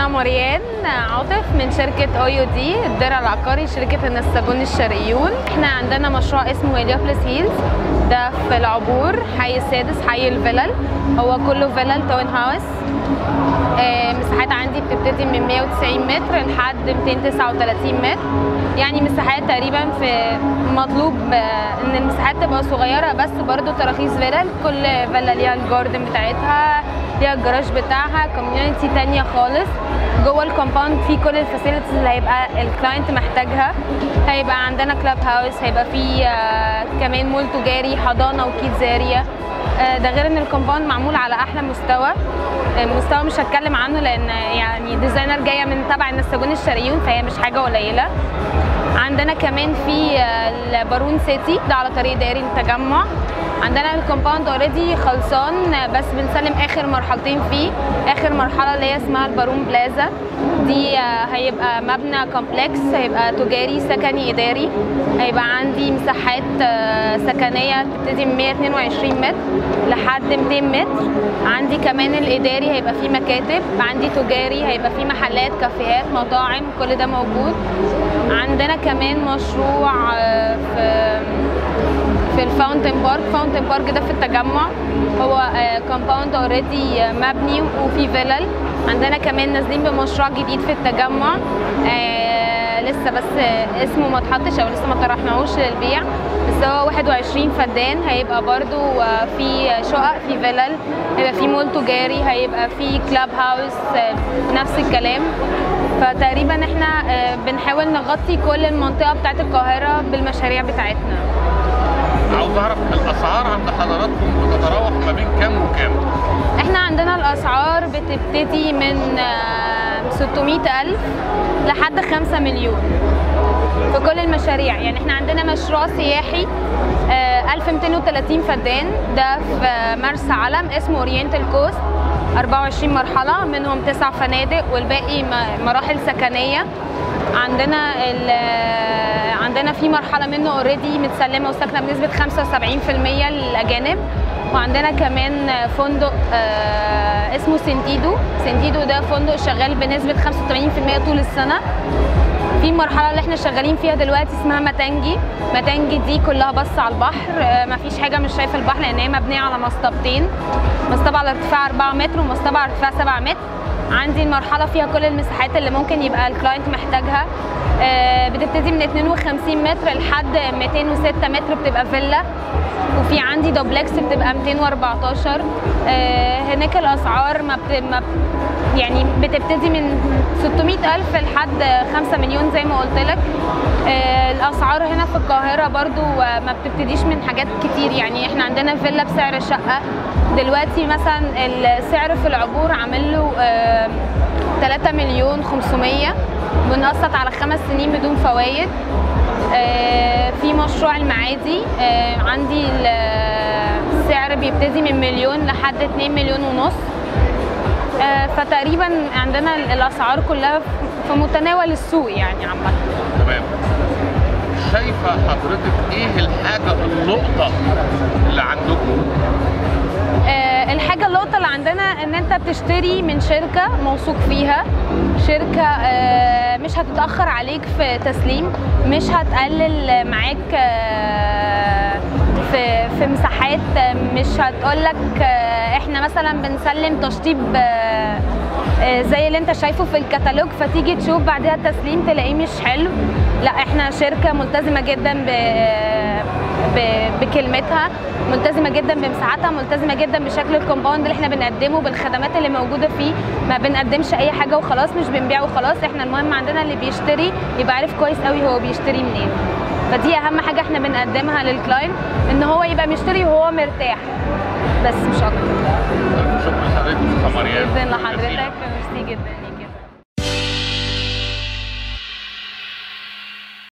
أنا ماريان عاطف من شركة أيو دي الدرع العقاري، شركة النسابون الشرقيون. احنا عندنا مشروع اسمه هيليوبلس هيلز، ده في العبور، حي السادس، حي الفلل. هو كله فلل تاون هاوس. مساحات عندي بتبتدي من 190 متر لحد 239 متر، يعني مساحات تقريبا في مطلوب ان المساحات تبقى صغيره، بس برضو تراخيص فلل، كل فيلا ليها الجاردن بتاعتها، ليها الجراج بتاعها، كوميونتي تانيه خالص. جوه الكومباوند في كل الفاسيلتيز اللي هيبقى الكلاينت محتاجها. هيبقى عندنا كلاب هاوس، هيبقى في كمان مول تجاري، حضانه وكيدز اريا. ده غير ان الكومباوند معمول على احلى مستوى مش هتكلم عنه، لان يعني ديزاينر جايه من تبع النسابون الشرقيون، فهي مش حاجه قليله. عندنا كمان في البارون سيتي، ده على طريق دائري التجمع. عندنا الكومباوند اوريدي خلصان، بس بنسلم اخر مرحلتين فيه. اخر مرحله اللي هي اسمها البارون بلازا، دي هيبقى مبنى كومبلكس، هيبقى تجاري سكني اداري. هيبقى عندي مساحات سكنيه بتبتدي من 122 متر لحد 200 متر. عندي كمان الاداري هيبقى فيه مكاتب، عندي تجاري، هيبقى فيه محلات، كافيهات، مطاعم، كل ده موجود. عندنا كمان مشروع في الفاونتن بورت. فاونتن بورت ده في التجمع، هو كومباوند اوريدي مبني وفي فلل. عندنا كمان نازلين بمشروع جديد في التجمع، لسه بس اسمه ما اتحطش او لسه ما طرحناهوش للبيع، بس هو 21 فدان. هيبقى برضو في شقق، في فلل، هيبقى في مول تجاري، هيبقى في كلاب هاوس، نفس الكلام. فتقريبا احنا بنحاول نغطي كل المنطقه بتاعت القاهره بالمشاريع بتاعتنا. عاوز اعرف الاسعار عند حضراتكم بتتراوح ما بين كام وكام؟ احنا عندنا الاسعار بتبتدي من 600,000 لحد 5 مليون في كل المشاريع. يعني احنا عندنا مشروع سياحي 1230 فدان، ده في مرسى علم، اسمه اورينتال كوست، 24 مرحله، منهم 9 فنادق والباقي مراحل سكنيه. عندنا في مرحله منه اوريدي متسلمه وساكنه بنسبه 75% للاجانب. وعندنا كمان فندق اسمه سنتيدو، ده فندق شغال بنسبه 85% طول السنه. في المرحله اللي احنا شغالين فيها دلوقتي اسمها متانجي دي كلها بص على البحر، مفيش حاجه مش شايفه البحر، لان هي مبنيه على مسطبتين، مسطبه على ارتفاع 4 متر ومسطبه على ارتفاع 7 متر. عندي المرحله فيها كل المساحات اللي ممكن يبقى الكلاينت محتاجها، بتبتدي من 52 متر لحد 206 متر، بتبقى فيلا. وفي عندي دوبلكس بتبقى 214. هناك الاسعار يعني بتبتدي من 600,000 لحد 5 مليون زي ما قلت لك. الاسعار هنا في القاهره برضو ما بتبتديش من حاجات كتير، يعني احنا عندنا فيلا بسعر الشقه دلوقتي مثلا السعر في العبور عامل له 3,500,000، بنقسط على 5 سنين بدون فوايد. في مشروع المعادي عندي السعر بيبتدي من 1 مليون لحد 2,500,000. فتقريبا عندنا الاسعار كلها في متناول السوق يعني عامه. تمام. شايفه حضرتك ايه النقطه اللي عندكم؟ اللقطه اللي عندنا ان انت بتشتري من شركه موثوق فيها، شركه مش هتتاخر عليك في تسليم، مش هتقلل معاك في مساحات، مش هتقولك احنا مثلا بنسلم تشطيب زي اللي انت شايفه في الكتالوج، فتيجي تشوف بعدها التسليم تلاقيه مش حلو. لا، احنا شركه ملتزمه جدا بكلمتها، ملتزمه جدا بمساحتها، ملتزمه جدا بشكل الكومباوند اللي احنا بنقدمه، بالخدمات اللي موجوده فيه. ما بنقدمش اي حاجه وخلاص، مش بنبيع وخلاص. احنا المهم عندنا اللي بيشتري يبقى عارف كويس قوي هو بيشتري منين، فدي اهم حاجه احنا بنقدمها للكلاين، ان هو يبقى بيشتري وهو مرتاح، بس مش اكتر. شكرا لحضرتك يا ماريان، جدا لحضرتك، ميرسي جدا ليكي.